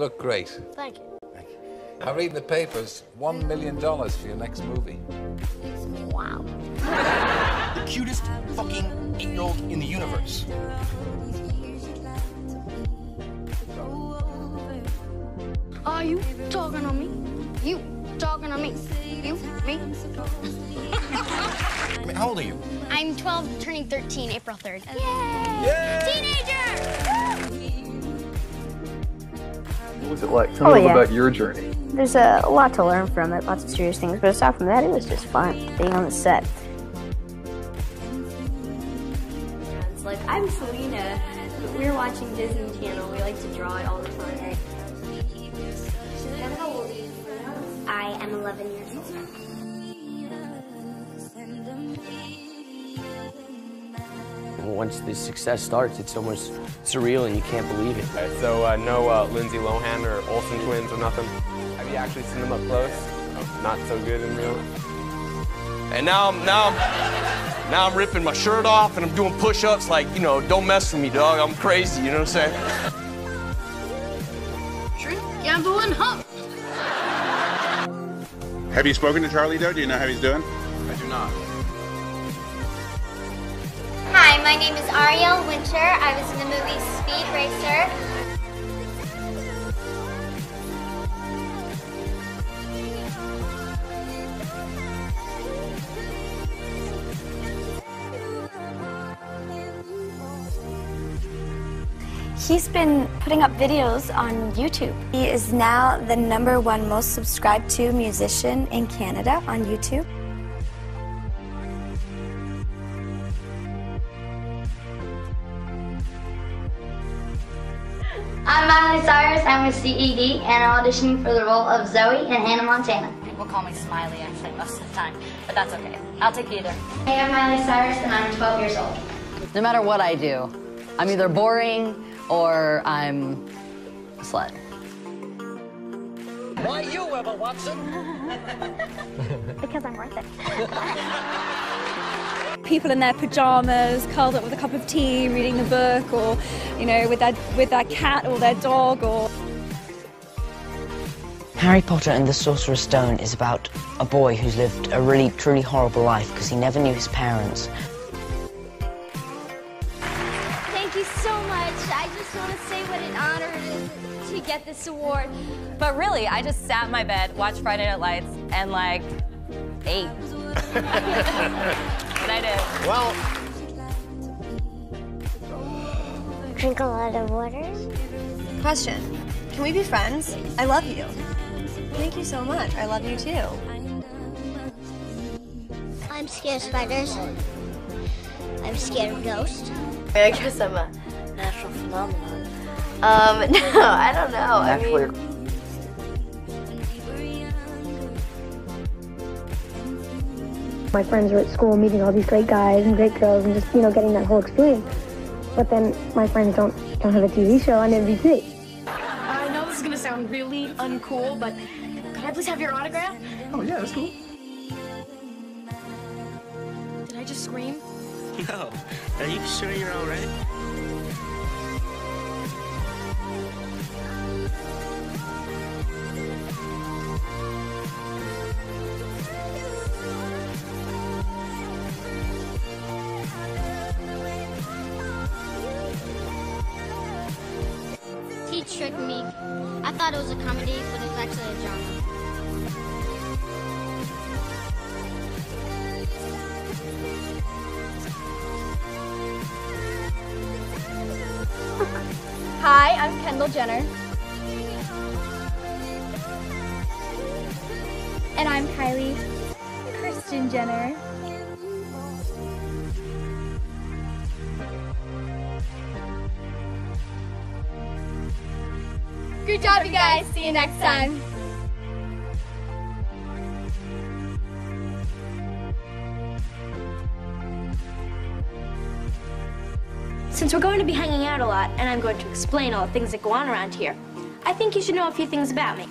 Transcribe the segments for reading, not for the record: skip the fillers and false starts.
You look great. Thank you. I read in the papers, $1 million for your next movie. Wow. The cutest fucking 8-year-old in the universe. Are you talking to me? You talking to me? You? Me? I mean, how old are you? I'm 12, turning 13, April 3rd. Yay! Yay! Teenager! What was it like? Tell me about your journey. There's a lot to learn from it, lots of serious things, but aside from that, it was just fun being on the set. It's like, I'm Selena. We were watching Disney Channel. We like to draw it all the time. I am 11 years old. Once the success starts, it's almost surreal and you can't believe it. Right, so no Lindsay Lohan or Olsen twins or nothing. Have you actually seen them up close? Oh, not so good in real. And now I'm ripping my shirt off and I'm doing push-ups like, you know, don't mess with me, dog. I'm crazy. You know what I'm saying? Drink, gamble, and hump. Have you spoken to Charlie though? Do you know how he's doing? I do not. Hi, my name is Ariel Winter. I was in the movie Speed Racer. He's been putting up videos on YouTube. He is now the #1 most subscribed to musician in Canada on YouTube. I'm Miley Cyrus, I'm with CED, and I'm auditioning for the role of Zoe in Hannah Montana. People call me Smiley, I say most of the time, but that's okay. I'll take either. Hey, I'm Miley Cyrus, and I'm 12 years old. No matter what I do, I'm either boring or I'm a slut. Why you, Emma Watson? Because I'm worth it. People in their pajamas, curled up with a cup of tea, reading a book, or, you know, with their cat or their dog, or... Harry Potter and the Sorcerer's Stone is about a boy who's lived a really, truly horrible life because he never knew his parents. Thank you so much. I just want to say what an honor it is to get this award. But really, I just sat in my bed, watched Friday Night Lights, and, like, ate. I did. Well, drink a lot of water. Question: can we be friends? I love you. Thank you so much. I love you too. I'm scared of spiders. I'm scared of ghosts. I guess I'm a natural phenomenon. No, I don't know. Actually, I mean. My friends were at school meeting all these great guys and great girls and just, you know, getting that whole experience. But then my friends don't have a TV show on NBC. I know this is going to sound really uncool, but could I please have your autograph? Oh, yeah, that's cool. Did I just scream? No. Are you sure you're all right? Tricked me. I thought it was a comedy, but it was actually a drama. Hi, I'm Kendall Jenner. And I'm Kylie Kristen Jenner. Good job, you guys. See you next time. Since we're going to be hanging out a lot, and I'm going to explain all the things that go on around here, I think you should know a few things about me.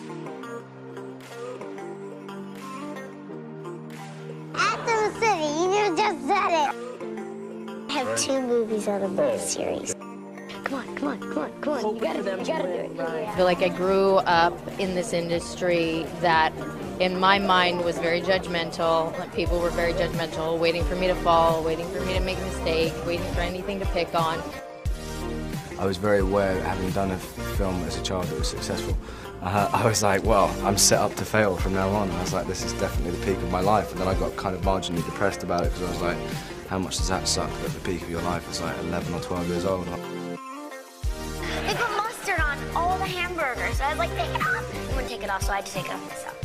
Atom City, you just said it. I have 2 movies out of my series. Come on. Come on. You gotta do it. I feel like I grew up in this industry that, in my mind, was very judgmental. People were very judgmental, waiting for me to fall, waiting for me to make a mistake, waiting for anything to pick on. I was very aware, having done a film as a child that was successful, I was like, well, I'm set up to fail from now on. I was like, this is definitely the peak of my life. And then I got kind of marginally depressed about it because I was like, how much does that suck that the peak of your life is like 11 or 12 years old? They put mustard on all the hamburgers. So I was like, take it off. They wouldn't take it off, so I had to take it off myself.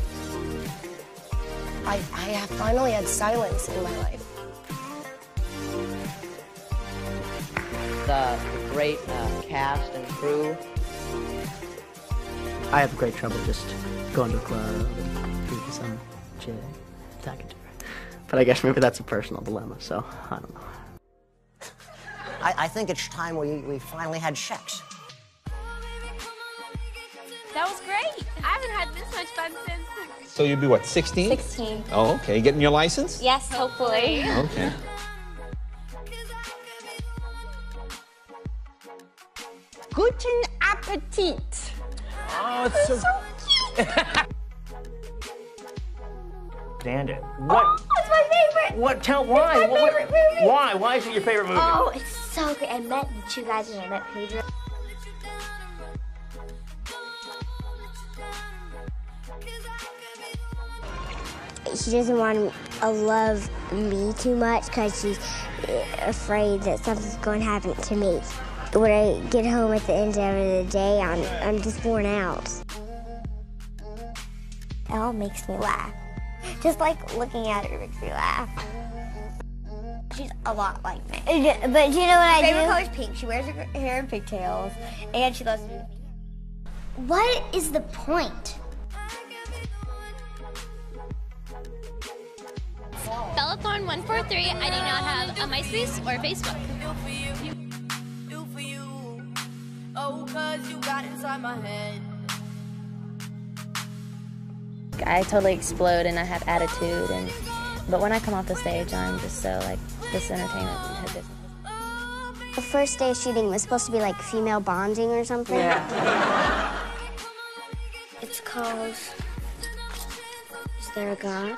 I have finally had silence in my life. The great cast and crew. I have great trouble just going to a club and being some chick, talking to her. But I guess maybe that's a personal dilemma, so I don't know. I think it's time we finally had sex. That was great. I haven't had this much fun since. So you'd be what, 16? 16. Oh, okay. Getting your license? Yes, hopefully. Okay. Guten Appetit. Oh, it's so cute. Bandit. What? Oh, it's my favorite. What? Tell why? It's my favorite movie. Why? Why is it your favorite movie? Oh, it's so great. I met the two guys and I met Pedro. She doesn't want to love me too much because she's afraid that something's going to happen to me. When I get home at the end of the day, I'm just worn out. It all makes me laugh. Just like looking at her makes me laugh. She's a lot like me. But you know what I do? Her favorite color is pink. She wears her hair in pigtails, and she loves me. What is the point? Bellathorn143, I do not have a MySpace or Facebook. Oh, 'cause you got inside my head. I totally explode and I have attitude, but when I come off the stage, I'm just so like this entertainment. The first day of shooting was supposed to be like female bonding or something. Yeah. It's called Is There a God?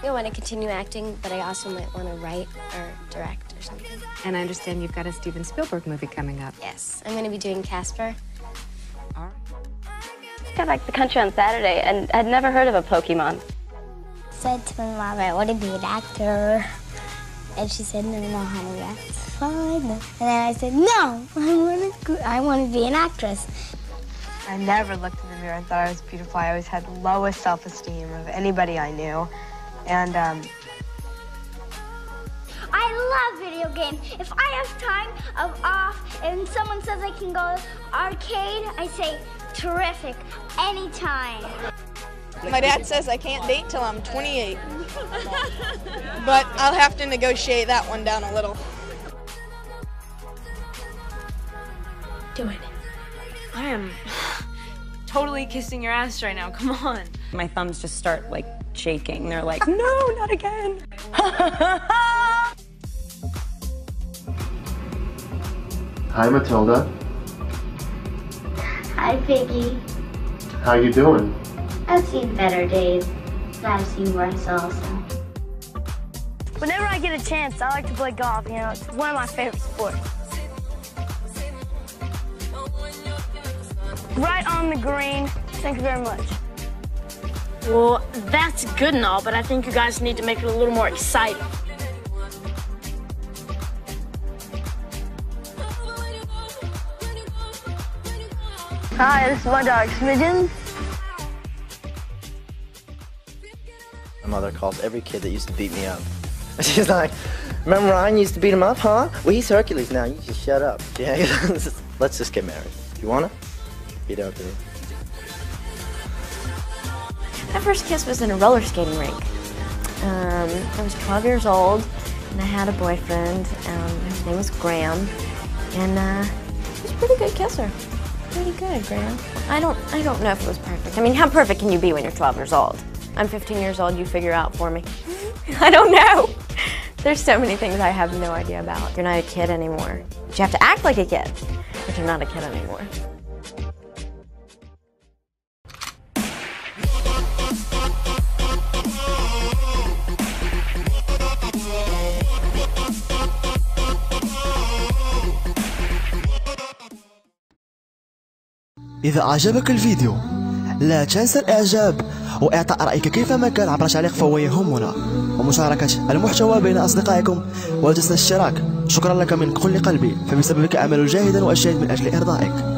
I want to continue acting, but I also might want to write or direct or something. And I understand you've got a Steven Spielberg movie coming up. Yes, I'm going to be doing Casper. All right. I like the country on Saturday, and I'd never heard of a Pokemon. I said to my mom, I want to be an actor. And she said, no, honey, that's fine. And then I said, no, I want to be an actress. I never looked in the mirror and thought I was beautiful. I always had the lowest self-esteem of anybody I knew. And, I love video games. If I have time off and someone says I can go arcade, I say, terrific, anytime. My dad says I can't date till I'm 28. But I'll have to negotiate that one down a little. Doing it. I am totally kissing your ass right now, come on. My thumbs just start, like, shaking. They're like, no, not again. Hi, Matilda. Hi, Piggy. How you doing? I've seen better days, but I've seen worse also. Whenever I get a chance, I like to play golf. You know, it's one of my favorite sports. Right on the green. Thank you very much. Well, that's good and all, but I think you guys need to make it a little more exciting. Hi, this is my dog, Smidgen. My mother calls every kid that used to beat me up. She's like, remember Ryan used to beat him up, huh? Well, he's Hercules now, you just shut up. Yeah, let's just get married. You wanna? You don't, do you? My first kiss was in a roller skating rink. I was 12 years old, and I had a boyfriend. His name was Graham, and he was a pretty good kisser. Pretty good, Graham. I don't know if it was perfect. I mean, how perfect can you be when you're 12 years old? I'm 15 years old. You figure out for me. I don't know. There's so many things I have no idea about. You're not a kid anymore. You have to act like a kid, but you're not a kid anymore. إذا أعجبك الفيديو لا تنسى الإعجاب وإعطاء رأيك كيفما كان عبر تعليق فهو يهمنا ومشاركة المحتوى بين أصدقائكم ولا تنسى الاشتراك. شكرا لك من كل قلبي فبسببك أعمل جاهدا وأجتهد من أجل إرضائك.